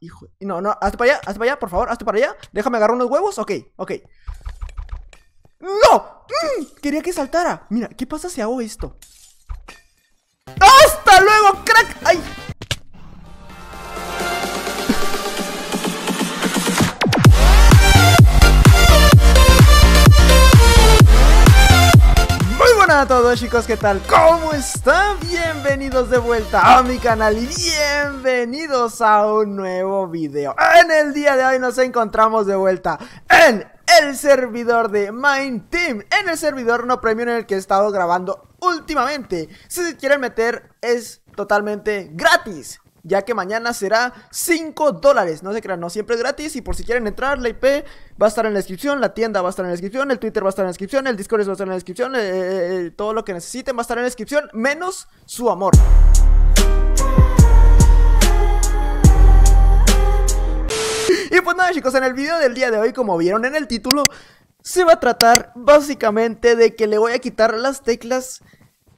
Hijo. No, no, hazte para allá, por favor, hazte para allá. Déjame agarrar unos huevos, ok, ok. ¡No! Quería que saltara. Mira, ¿qué pasa si hago esto? ¡Hasta luego, crack! ¡Ay! Hola a todos chicos, ¿qué tal? ¿Cómo están? Bienvenidos de vuelta a mi canal y bienvenidos a un nuevo video. En el día de hoy nos encontramos de vuelta en el servidor de Mine Team, en el servidor no premium en el que he estado grabando últimamente. Si se quieren meter es totalmente gratis, ya que mañana será $5, no se crean, no siempre es gratis. Y por si quieren entrar, la IP va a estar en la descripción, la tienda va a estar en la descripción, el Twitter va a estar en la descripción, el Discord va a estar en la descripción, todo lo que necesiten va a estar en la descripción, menos su amor. Y pues nada chicos, en el video del día de hoy, como vieron en el título, se va a tratar básicamente de que le voy a quitar las teclas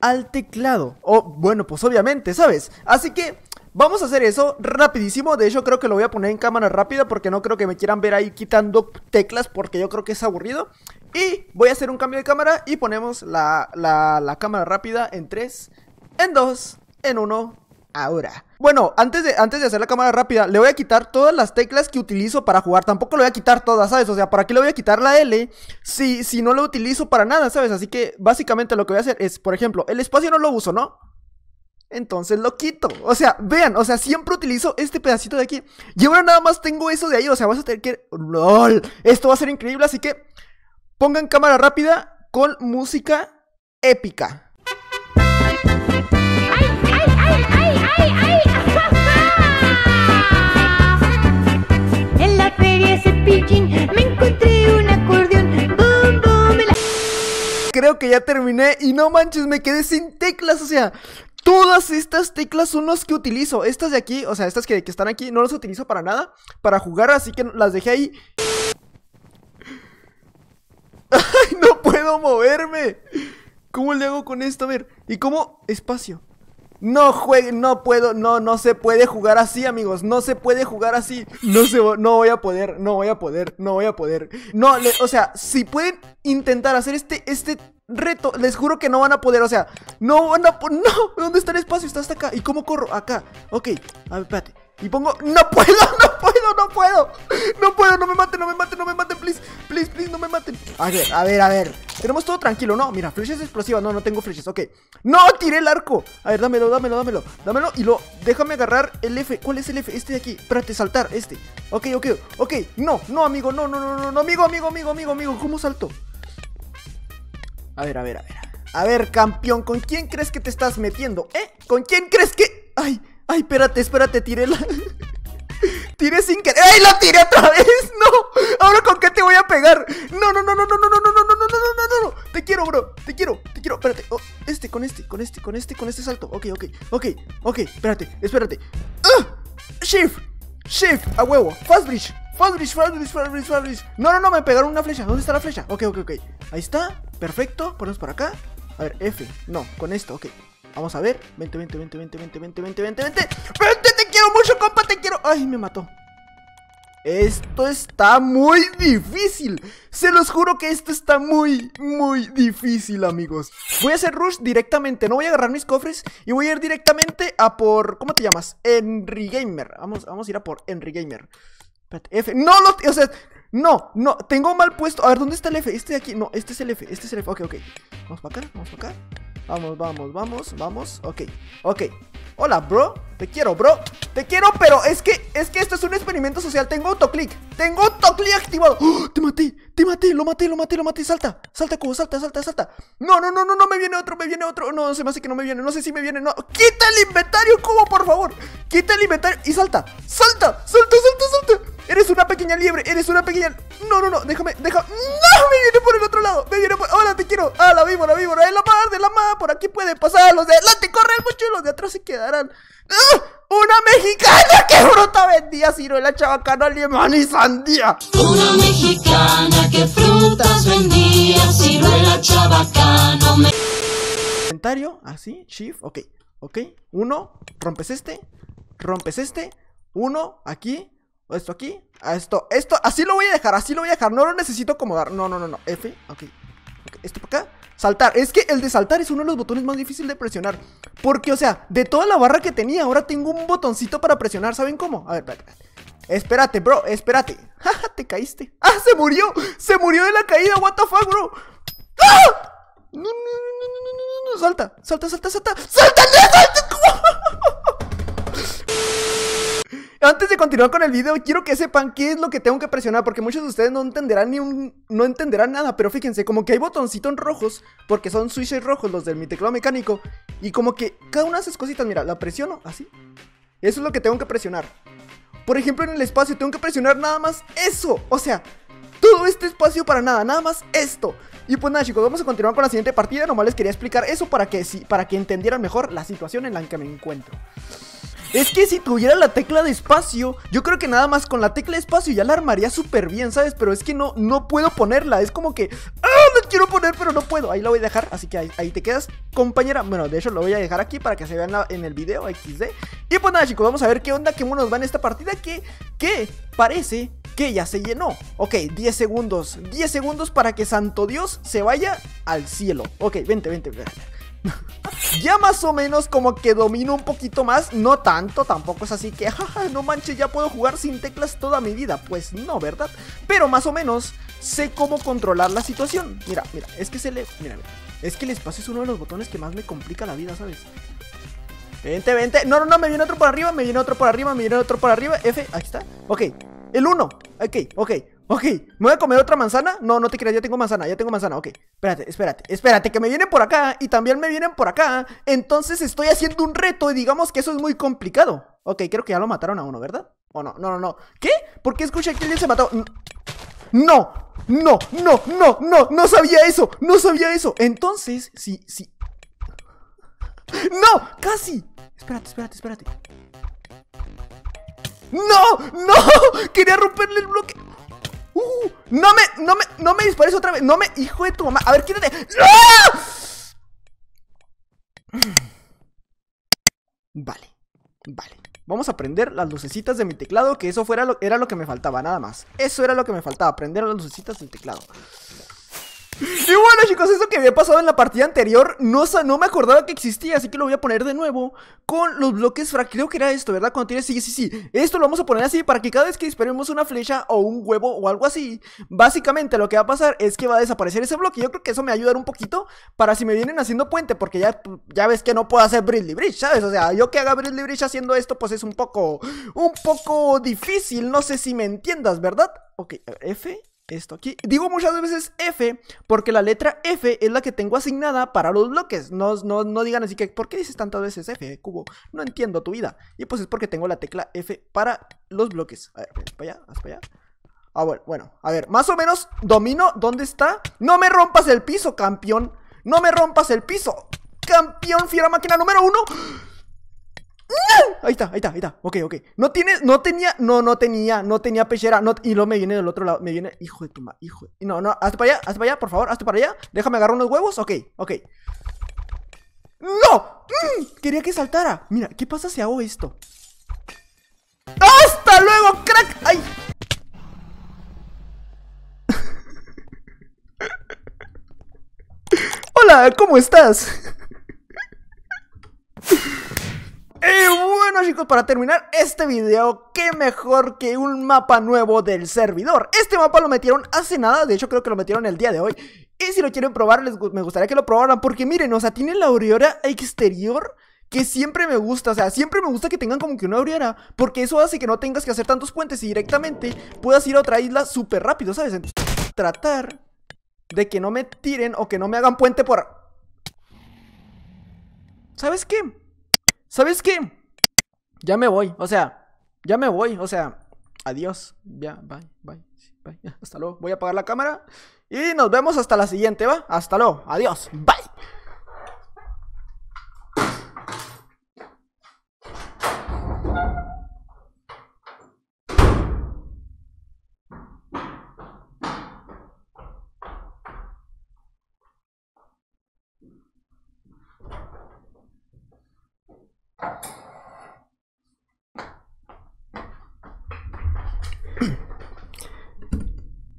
al teclado. O bueno, pues obviamente, ¿sabes? Así que vamos a hacer eso rapidísimo. De hecho creo que lo voy a poner en cámara rápida porque no creo que me quieran ver ahí quitando teclas, porque yo creo que es aburrido. Y voy a hacer un cambio de cámara y ponemos la cámara rápida en 3, en 2, en 1, ahora. Bueno, antes de hacer la cámara rápida, le voy a quitar todas las teclas que utilizo para jugar. Tampoco le voy a quitar todas, ¿sabes? O sea, ¿para qué le voy a quitar la L si no la utilizo para nada, ¿sabes? Así que básicamente lo que voy a hacer es, por ejemplo, el espacio no lo uso, ¿no? Entonces lo quito, o sea, vean, o sea, siempre utilizo este pedacito de aquí. Y ahora nada más tengo eso de ahí, o sea, vas a tener que... ¡Lol! Esto va a ser increíble, así que pongan cámara rápida con música épica. En la feria ese pichín me encontré un acordeón. Creo que ya terminé y no manches, me quedé sin teclas, o sea... Todas estas teclas son las que utilizo. Estas de aquí, o sea, estas que están aquí, no las utilizo para nada, para jugar, así que las dejé ahí. ¡Ay, no puedo moverme! ¿Cómo le hago con esto? A ver, ¿y cómo? Espacio. No jueguen, no puedo, no se puede jugar así, amigos. No se puede jugar así. No voy a poder. No, o sea, si pueden intentar hacer este reto, les juro que no van a poder, o sea, no van a poder. No, ¿dónde está el espacio? Está hasta acá. ¿Y cómo corro? Acá, ok, a ver, espérate. Y pongo, no puedo, no me maten, please, no me maten. A ver, tenemos todo tranquilo, no, mira, flechas explosivas, no tengo flechas, ok. No, tiré el arco, a ver, dámelo, y lo, déjame agarrar el F, ¿cuál es el F? Este de aquí, espérate, saltar, este, ok, no, amigo, ¿cómo salto? A ver, campeón, ¿con quién crees que te estás metiendo? ¿Con quién crees que...? Ay, espérate, tiré la... tiré sin querer... ¡Ay, lo tiré otra vez! ¡No! ¿Ahora con qué te voy a pegar? No, te quiero, bro, te quiero, espérate, oh, con este salto, ok, espérate, shift, a huevo, fast bridge. No, me pegaron una flecha. ¿Dónde está la flecha? Ok. Ahí está. Perfecto. Ponemos para acá. A ver, F. No, con esto, ok. Vamos a ver. Vente. ¡Vente! Te quiero mucho, compa. Te quiero. Ay, me mató. Esto está muy difícil. Se los juro que esto está muy, muy difícil, amigos. Voy a hacer rush directamente. No voy a agarrar mis cofres y voy a ir directamente a por... ¿Cómo te llamas? Enri Gamer. Vamos a ir a por Enri Gamer. Espérate, F, no, tengo mal puesto. A ver, ¿dónde está el F? Este de aquí, no, este es el F, ok. Vamos para acá. Vamos, ok. Hola, bro, te quiero, pero es que esto es un experimento social. Tengo autoclick activado. ¡Oh! Te maté, lo maté, salta, cubo, salta. No, me viene otro, no, se me hace que no me viene, no sé si me viene, no. Quita el inventario, cubo, por favor. Quita el inventario y salta. Eres una pequeña liebre, No, déjame. ¡No! Me viene por el otro lado, Hola, te quiero. Ah, la víbora, en la mar de la mar. Por aquí puede pasar, los de adelante corren mucho y los de atrás se quedarán. ¡Ah! ¡Una mexicana! ¡Qué fruta vendía! Ciruela, chabacano, limón y sandía. Una mexicana, ¿qué frutas vendía? Ciruela, chabacano, me... Inventario, así, shift, ok. Uno, rompes este. uno, aquí, esto aquí, a esto, esto, así lo voy a dejar, así lo voy a dejar. No lo necesito acomodar, no, F, ok, esto para acá, saltar. Es que el de saltar es uno de los botones más difíciles de presionar, porque, o sea, de toda la barra que tenía, ahora tengo un botoncito para presionar. ¿Saben cómo? A ver, espérate, bro, espérate. Jaja, te caíste. ¡Ah, se murió! ¡Se murió de la caída! ¡What the fuck, bro! ¡Ah! No, salta, salta. Antes de continuar con el video, quiero que sepan qué es lo que tengo que presionar, porque muchos de ustedes no entenderán nada. Pero fíjense, como que hay botoncitos rojos, porque son switches rojos los de mi teclado mecánico, y como que cada una de esas cositas, mira, la presiono así. Eso es lo que tengo que presionar. Por ejemplo, en el espacio tengo que presionar nada más eso, o sea, todo este espacio para nada, nada más esto. Y pues nada, chicos, vamos a continuar con la siguiente partida. Nomás les quería explicar eso para que entendieran mejor la situación en la que me encuentro. Es que si tuviera la tecla de espacio, yo creo que nada más con la tecla de espacio ya la armaría súper bien, ¿sabes? Pero es que no puedo ponerla, es como que... ¡Ah! La quiero poner, pero no puedo. Ahí la voy a dejar, así que ahí te quedas, compañera. Bueno, de hecho lo voy a dejar aquí para que se vean en el video XD. Y pues nada, chicos, vamos a ver qué onda, qué monos va en esta partida que parece... que ya se llenó. Ok, 10 segundos. 10 segundos para que santo Dios se vaya al cielo. Ok, vente. Ya más o menos como que domino un poquito más. No tanto, tampoco es así que jaja, no manches, ya puedo jugar sin teclas toda mi vida. Pues no, ¿verdad? Pero más o menos sé cómo controlar la situación. Mira, es que mira, es que el espacio es uno de los botones que más me complica la vida, ¿sabes? Vente. No, me viene otro por arriba, F, aquí está. Ok, el 1, ok. ¿Me voy a comer otra manzana? No, no te creas, ya tengo manzana, ok. Espérate, que me vienen por acá y también me vienen por acá. Entonces estoy haciendo un reto y digamos que eso es muy complicado. Ok, creo que ya lo mataron a uno, ¿verdad? ¿O no? No. ¿Qué? ¿Por qué escuché que alguien se mató? No sabía eso, Entonces, sí. ¡No! ¡Casi! Espérate. ¡No! Quería romperle el bloque. No me dispares otra vez. Hijo de tu mamá. A ver, quítate. ¡Ah! Vale. Vamos a prender las lucecitas de mi teclado, que eso era lo que me faltaba, nada más. Eso era lo que me faltaba, prender las lucecitas del teclado. Y bueno, chicos, eso que había pasado en la partida anterior no me acordaba que existía, así que lo voy a poner de nuevo con los bloques creo que era esto, ¿verdad? Cuando tienes... Sí, esto lo vamos a poner así para que cada vez que disparemos una flecha o un huevo o algo así, básicamente lo que va a pasar es que va a desaparecer ese bloque. Yo creo que eso me va a ayudar un poquito para si me vienen haciendo puente, porque ya ves que no puedo hacer Bridley Bridge, ¿sabes? O sea, yo que haga Bridley Bridge haciendo esto, pues es un poco difícil, no sé si me entiendas, ¿verdad? Ok, F... Esto aquí, digo muchas veces F porque la letra F es la que tengo asignada para los bloques. No digan así que, ¿por qué dices tantas veces F, cubo? No entiendo tu vida. Y pues es porque tengo la tecla F para los bloques. A ver, para allá. Ah, bueno, a ver, más o menos domino, ¿dónde está? No me rompas el piso, campeón. Fiera máquina número 1. Ahí está, ok. No tenía pechera, y luego me viene del otro lado, hijo de tu madre, no, hazte para allá, por favor, déjame agarrar unos huevos, ok. ¡No! Quería que saltara. Mira, ¿qué pasa si hago esto? ¡Hasta luego, crack! ¡Ay! Hola, ¿cómo estás? Bueno, chicos, para terminar este video, qué mejor que un mapa nuevo del servidor. Este mapa lo metieron hace nada, de hecho creo que lo metieron el día de hoy. Y si lo quieren probar, me gustaría que lo probaran, porque miren, o sea, tiene la aurora exterior que siempre me gusta, o sea, siempre me gusta que tengan como que una aurora, porque eso hace que no tengas que hacer tantos puentes y directamente puedas ir a otra isla súper rápido, ¿sabes? Entonces, tratar de que no me tiren o que no me hagan puente por... ¿Sabes qué? Ya me voy, o sea, adiós, ya, bye, hasta luego. Voy a apagar la cámara y nos vemos hasta la siguiente, ¿va? Hasta luego, adiós, bye.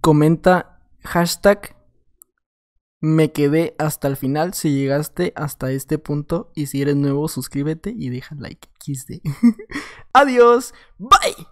Comenta hashtag me quedé hasta el final si llegaste hasta este punto, y si eres nuevo suscríbete y deja like. XD. Adiós. Bye.